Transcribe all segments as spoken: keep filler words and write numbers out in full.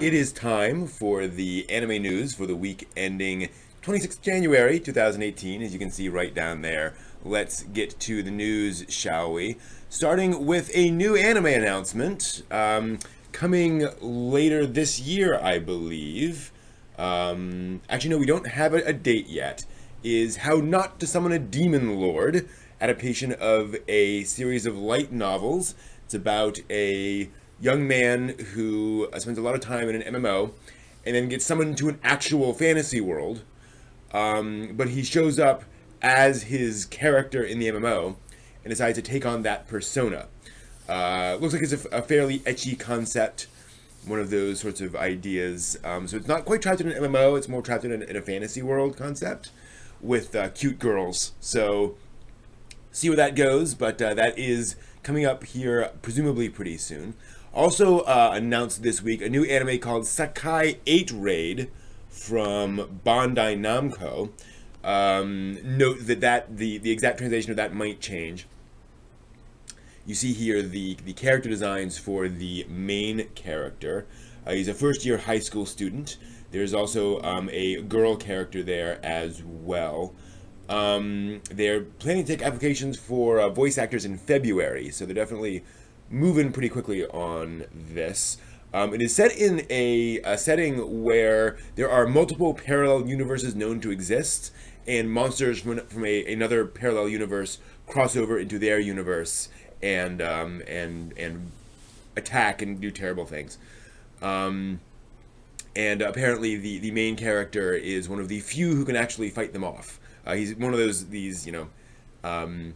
It is time for the anime news for the week ending twenty-sixth of January two thousand eighteen, as you can see right down there. Let's get to the news, shall we? Starting with a new anime announcement, um, coming later this year, I believe. Um, actually, no, we don't have a, a date yet. Is How Not to Summon a Demon Lord, adaptation of a series of light novels. It's about a young man who spends a lot of time in an M M O and then gets summoned to an actual fantasy world, um, but he shows up as his character in the M M O and decides to take on that persona. Uh, looks like it's a, a fairly ecchi concept, one of those sorts of ideas. Um, so it's not quite trapped in an M M O, it's more trapped in, an, in a fantasy world concept with uh, cute girls. So see where that goes, but uh, that is coming up here presumably pretty soon. Also uh, announced this week a new anime called Sakkai eight Raid from Bandai Namco. Um, note that, that the, the exact translation of that might change. You see here the, the character designs for the main character. Uh, he's a first-year high school student. There's also um, a girl character there as well. Um, they're planning to take applications for uh, voice actors in February, so they're definitely moving pretty quickly on this. Um, it is set in a, a setting where there are multiple parallel universes known to exist, and monsters from, from a, another parallel universe cross over into their universe and um, and and attack and do terrible things. Um, and apparently, the the main character is one of the few who can actually fight them off. Uh, he's one of those these you know. Um,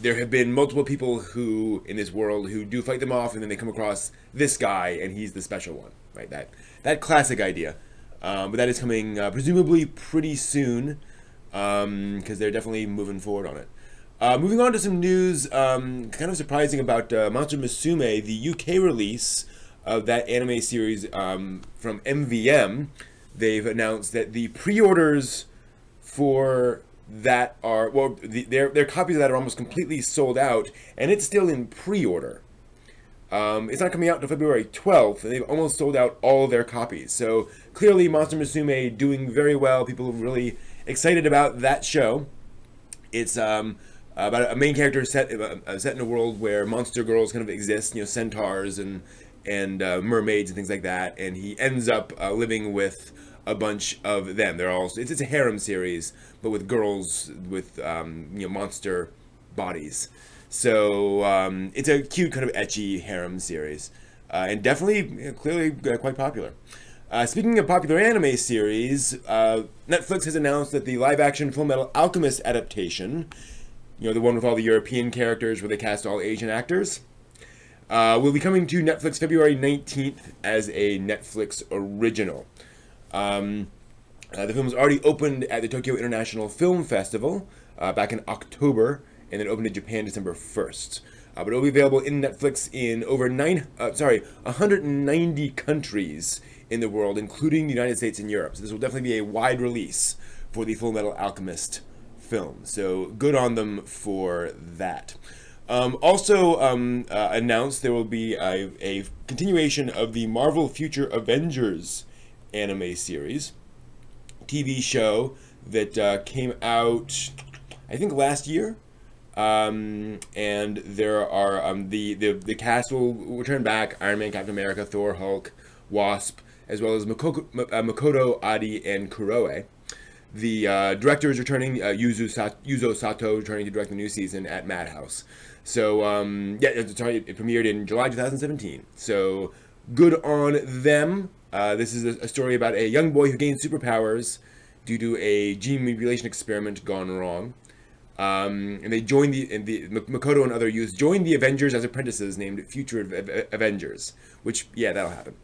There have been multiple people who, in this world, who do fight them off, and then they come across this guy, and he's the special one, right? That that classic idea. Um, but that is coming, uh, presumably, pretty soon, because um, they're definitely moving forward on it. Uh, moving on to some news, um, kind of surprising about uh, Monster Musume, the U K release of that anime series um, from M V M. They've announced that the pre-orders for that are, well, the, their, their copies of that are almost completely sold out, and it's still in pre-order. Um, it's not coming out until February twelfth, and they've almost sold out all their copies. So, clearly, Monster Musume doing very well. People are really excited about that show. It's um, about a main character set, uh, set in a world where monster girls kind of exist, you know, centaurs and, and uh, mermaids and things like that, and he ends up uh, living with a bunch of them. They're all, it's, it's a harem series, but with girls with um, you know, monster bodies. So um, it's a cute kind of ecchi harem series, uh, and definitely, you know, clearly quite popular. Uh, speaking of popular anime series, uh, Netflix has announced that the live-action Fullmetal Alchemist adaptation, you know, the one with all the European characters where they cast all Asian actors, uh, will be coming to Netflix February nineteenth as a Netflix original. Um, uh, the film was already opened at the Tokyo International Film Festival uh, back in October, and then opened in Japan December first. Uh, but it will be available in Netflix in over nine, uh, sorry, one hundred ninety countries in the world, including the United States and Europe. So this will definitely be a wide release for the Fullmetal Alchemist film. So good on them for that. Um, also um, uh, announced there will be a, a continuation of the Marvel Future Avengers anime series, T V show that uh, came out, I think, last year, um, and there are um, the, the the cast will return back: Iron Man, Captain America, Thor, Hulk, Wasp, as well as Makoto, uh, Makoto Adi, and Kuroe. The uh, director is returning, uh, Yuzo Sato, Yuzo Sato, returning to direct the new season at Madhouse. So um, yeah, it, it premiered in July two thousand seventeen. So good on them. Uh, this is a, a story about a young boy who gains superpowers due to a gene manipulation experiment gone wrong. Um, and they join the, and the Makoto and other youths join the Avengers as apprentices named Future Av Avengers, which, yeah, that'll happen.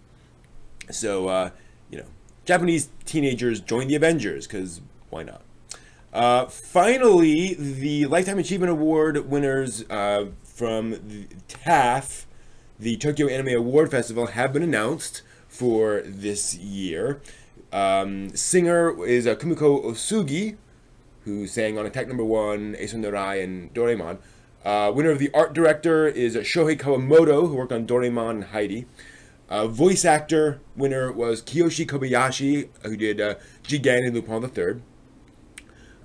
So, uh, you know, Japanese teenagers join the Avengers, because why not? Uh, finally, the Lifetime Achievement Award winners uh, from the T A F, the Tokyo Anime Award Festival, have been announced for this year. Um, singer is uh, Kumiko Osugi, who sang on Attack Number One, Esonurai, and Doraemon. Uh, winner of the art director is Shohei Kawamoto, who worked on Doraemon and Heidi. Uh, voice actor winner was Kiyoshi Kobayashi, who did uh, Jigen and Lupin the Third.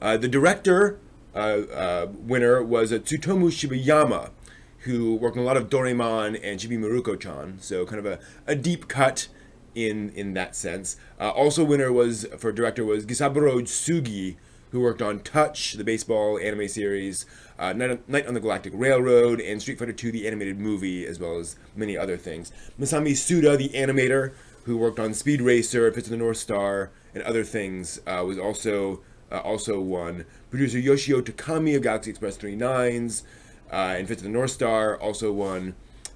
Uh, the director uh, uh, winner was uh, Tsutomu Shibayama, who worked on a lot of Doraemon and Chibi Maruko-chan, so kind of a, a deep cut in in that sense. Uh, also winner was, for director, was Gisaburo Sugii, who worked on Touch, the baseball anime series, uh, Night on, Night on the Galactic Railroad, and Street Fighter two, the animated movie, as well as many other things. Masami Suda, the animator, who worked on Speed Racer, Fist of the North Star, and other things, uh, was also uh, also one. Producer Yoshio Takami of Galaxy Express thirty-nines uh, and Fist of the North Star also won.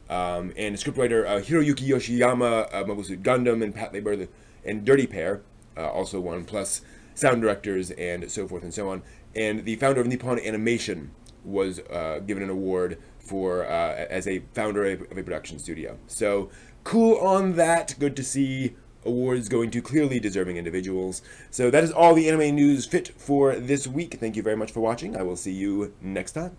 Um, and scriptwriter uh, Hiroyuki Yoshiyama of Mobile Suit Gundam and Pat Labor and Dirty Pair uh, also won, plus sound directors and so forth and so on. And the founder of Nippon Animation was uh, given an award for uh, as a founder of a production studio. So cool on that. Good to see awards going to clearly deserving individuals. So that is all the anime news fit for this week. Thank you very much for watching. I will see you next time.